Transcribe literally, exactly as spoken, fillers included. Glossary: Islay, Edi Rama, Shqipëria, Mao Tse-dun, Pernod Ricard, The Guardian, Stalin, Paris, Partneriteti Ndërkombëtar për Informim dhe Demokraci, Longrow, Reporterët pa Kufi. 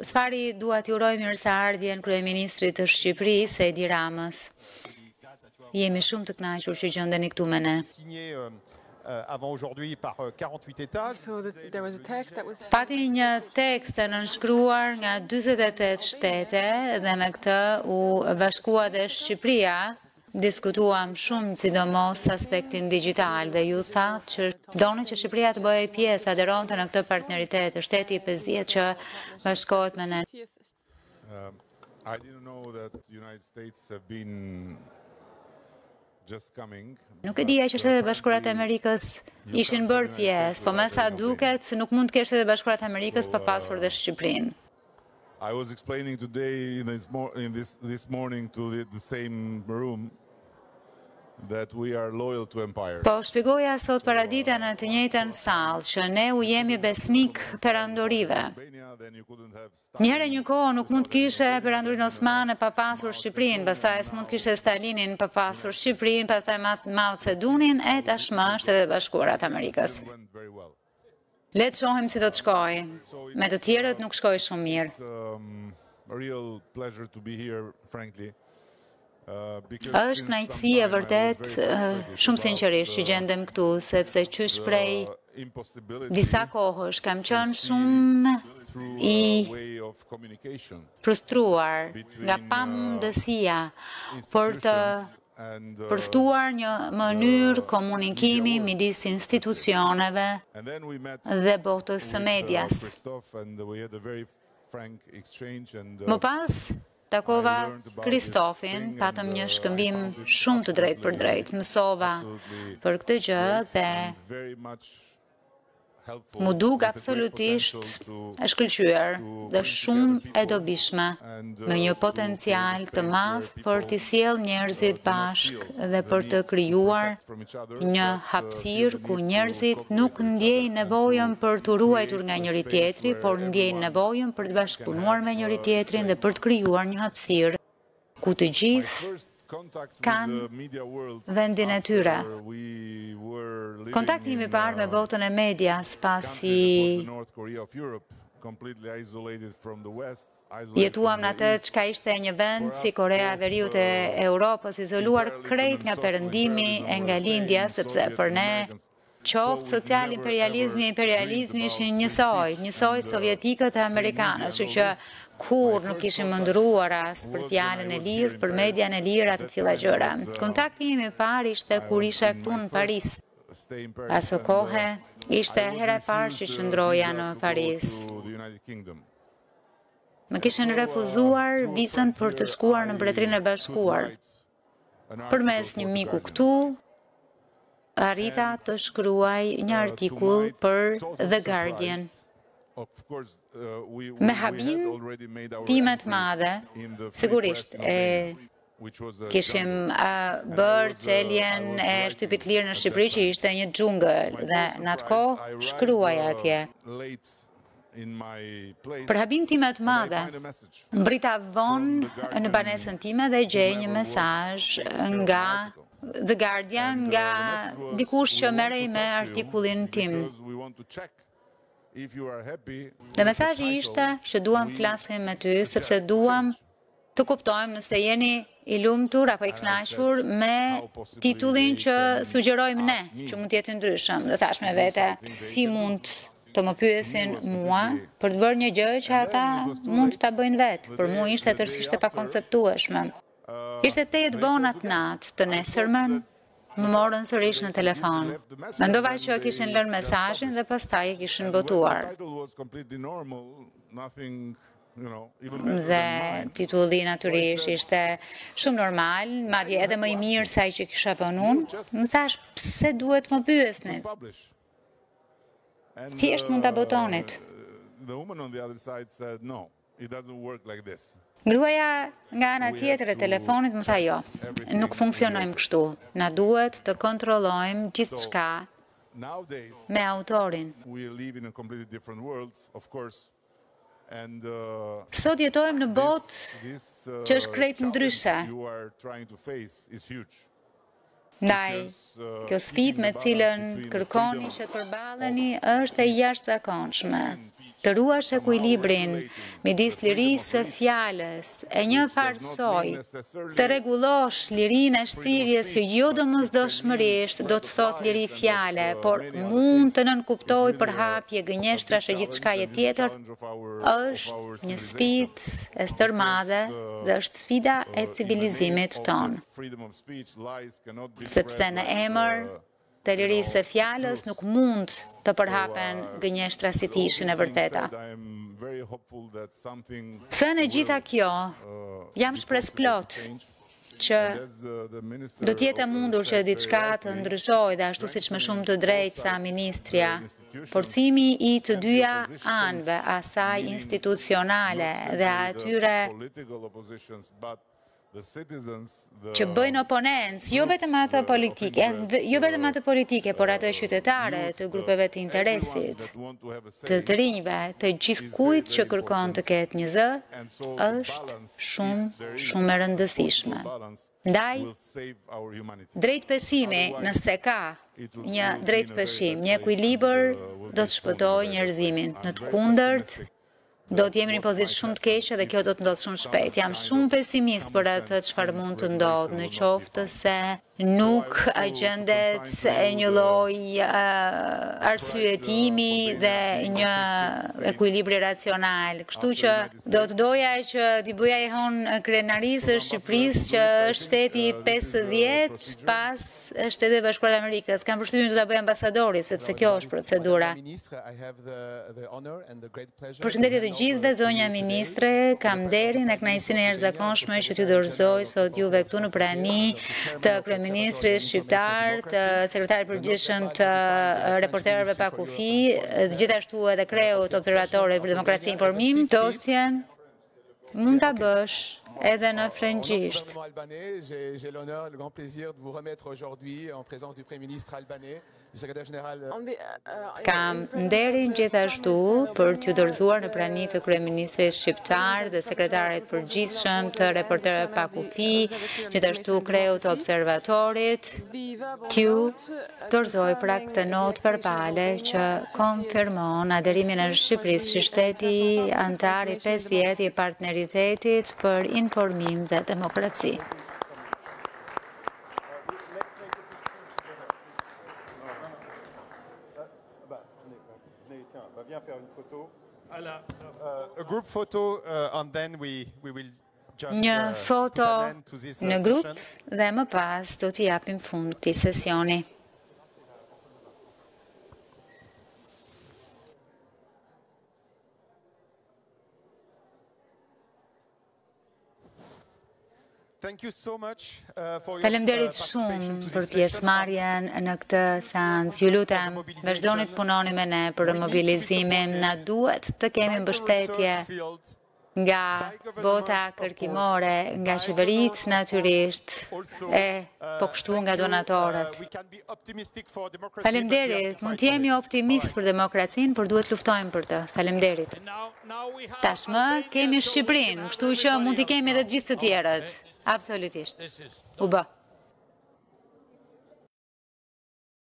Sfari dua t'i uroj mirëseardhjen kryeministrit të Shqipërisë Edi Ramës. Jemi shumë të kënaqur që gjendeni këtu me ne. So there was a text that was pati një tekst të nënshkruar nga dyzet e tetë shtete dhe me këtë u bashkua dhe Shqipëria. Diskutuam shumë sidomos aspektin digital dhe ju tha që donin që Shqipëria të bëhej pjesë aderonte në këtë partneritet të shteti pesëdhjetë që bashkohet me ne. Uh, I didn't know that the United States have been Nuk e dija që Shtetet e Bashkuara të Amerikës ishin bërë pjesë, po me sa duket se nuk mund të kesh Shtetet e Bashkuara të Amerikës pa pasur dhe Shqipërinë. I was explaining today in this this morning to the same room that we are loyal to empire. Po shpjegoja sot paradita në të njëjtën sallë që ne u jemi besnik perandorive. Njëherë një kohë nuk mund të kishe perandorin Osman pa pasur Shqipërinë, pastaj s'mund të kishe Stalinin pa pasur Shqipërinë, pastaj Mao Tse-dunin e tashmë Shtetet e Bashkuara të Amerikës. Le të shohim si do të shkojë. Me të tjerët nuk shkoi shumë mirë. A real pleasure to be here, frankly. Është kënaqësi e vërtet, shumë sinqerisht që gjendem këtu, sepse qysh prej disa kohësh kam qenë shumë i frustruar nga pamundësia për të përftuar një mënyrë komunikimi midis institucioneve dhe botës së medias. Më pas takova Christophin, patëm një shkëmbim shumë të drejtë për drejtë, mësova për këtë gjë dhe mu duk absolutisht e shkëlqyer dhe shumë e dobishme me një potencial të madh për t'i sjellë njerëzit bashkë dhe për të krijuar një hapësirë ku njerëzit nuk ndjejnë nevojën për t'u ruajtur nga njëri tjetri, por ndjejnë nevojën për të bashkëpunuar me njëri tjetrin dhe për të krijuar një hapësirë ku të gjithë kanë vendin e tyre. Kontakti im i parë me botën e medias pasi jetuam në atë çka ishte një vend si Korea e Veriut e Europës, izoluar krejt nga perëndimi e nga lindja, sepse për ne qoftë social imperializmi e imperializmi ishin njësoj, njësoj sovjetikët e amerikanët, kështu që kur nuk ishim mëndruar as për fjalën e lirë, për median e lirë atë tilla gjëra. Kontakti im i parë ishte kur isha këtu në Paris. Aso kohë ishte hera e parë që qëndroja në Paris. Më kishin refuzuar vizën për të shkuar në Mbretërinë e Bashkuar. Përmes një miku këtu, arrita të shkruaj një artikull për The Guardian. Me habin timet madhe, sigurisht, e kishim bërë çeljen e shtypit lirë në Shqipëri që ishte një xhungël dhe në atë kohë shkruaj atje. Për habin timet madhe, mbrita vonë në banesën time dhe gjej një mesazh nga The Guardian, nga dikush që merrej me artikullin tim. Dhe mesazhi ishte që duam flasim me ty, sepse duam të kuptojmë nëse jeni i lumtur apo i kënaqur me titullin që sugjerojmë ne, që mund të jetë ndryshëm. Dhe thash me vete, si mund të më pyesin mua për të bërë një gjë që ata mund ta bëjnë vetë. Për mua ishte tërësisht e pakonceptueshme. Ishte tetë vonat natë të nesërmen. Më morën sërish në telefon. Mendova që kishin lënë mesazhin dhe pastaj e kishin botuar. Dhe titulli natyrisht ishte shumë normal, madje edhe më i mirë se ai që kisha punë unë. Më thash, pse duhet më pyesni? Thjesht mund ta botonit. Gruaja nga ana tjetër e telefonit më tha jo, nuk funksionojmë kështu. Na duhet të kontrollojmë gjithçka me autorin. Sot jetojmë në botë që është krejt ndryshe. ndaj kjo sfidë me cilën kërkoni që të përballeni është e jashtëzakonshme. Të ruash ekuilibrin midis lirisë së fjalës e një farsoi, të rregullosh lirinë e shprehjes që jo domosdoshmërisht do të thotë liri fjale, por mund të nënkuptojë përhapje gënjeshtrash e gjithçkaje tjetër, është një sfidë e stërmadhe dhe është sfida e civilizimit tonë. Sepse në emër të lirisë së fjalës nuk mund të përhapen gënjeshtra si ishin e vërteta. Thënë gjitha kjo, jam shpresplot që do t'jetë mundur që diçka të ndryshojë dhe ashtu siç më shumë të drejtë tha ministria, forcimi i të dyja anëve asaj institucionale dhe atyre që bëjnë oponencë, jo vetëm ato politike, jo vetëm ato politike, por ato qytetare të grupeve të interesit, të të rinjve, të gjithkujt që kërkon të ketë një zë, është shumë, shumë e rëndësishme. Ndaj, drejtpeshimi, nëse ka një drejtpeshim, një ekuilibër, do të shpëtojë njerëzimin në të kundërt, do të jemi në pozitë shumë të keqe dhe kjo do të ndodhë shumë shpejt. Jam shumë pesimist për atë çfarë mund të ndodhë në qoftë se nuk gjendet e një lloj arsyetimi dhe një ekuilibri racional. Kështu që do të doja që t'i bëja i hon krenarisë Shqipërisë që është shteti pesëdhjetë pas Shtetit Bashkuar të Amerikës. Kam përshtypjen do ta bëj ambasadori sepse kjo është procedura. Përshëndetje të gjithëve, zonja ministre, kam nderin e kënaqësinë e jashtëzakonshme që t'ju dorëzoj sot juve këtu në prani të kryeministrit Ministrit Shqiptar, të Sekretarit Përgjithshëm të Reporterëve pa Kufi, dhe gjithashtu edhe kreut Observatorit për Demokraci Informim, dosjen mund ta bësh edhe në frëngjisht. Kam nderin gjithashtu për t'ju dorëzuar në prani të kryeministrit shqiptar dhe sekretarit përgjithshëm të Reporterëve pa Kufi, gjithashtu kreut të Observatorit, t'ju dorëzoj pra këtë notë verbale që konfirmon adherimin e Shqipërisë si shteti antar i pesëdhjetë i Partneritetit për Informim dhe Demokraci. Një foto në grup dhe më pas do t'i japim fund këtij sesioni. Faleminderit shumë për pjesëmarrjen në këtë seancë. Ju lutem, vazhdoni të punoni me ne për mobilizimin. Na duhet të kemi mbështetje nga bota kërkimore, nga qeveritë natyrisht e po kështu nga donatorët. Faleminderit, mund të jemi optimistë për demokracinë, por duhet luftojmë për të. Faleminderit. Tashmë kemi Shqipërinë, kështu që mund t'i kemi edhe të gjithë të tjerët. Absolutisht. U bë.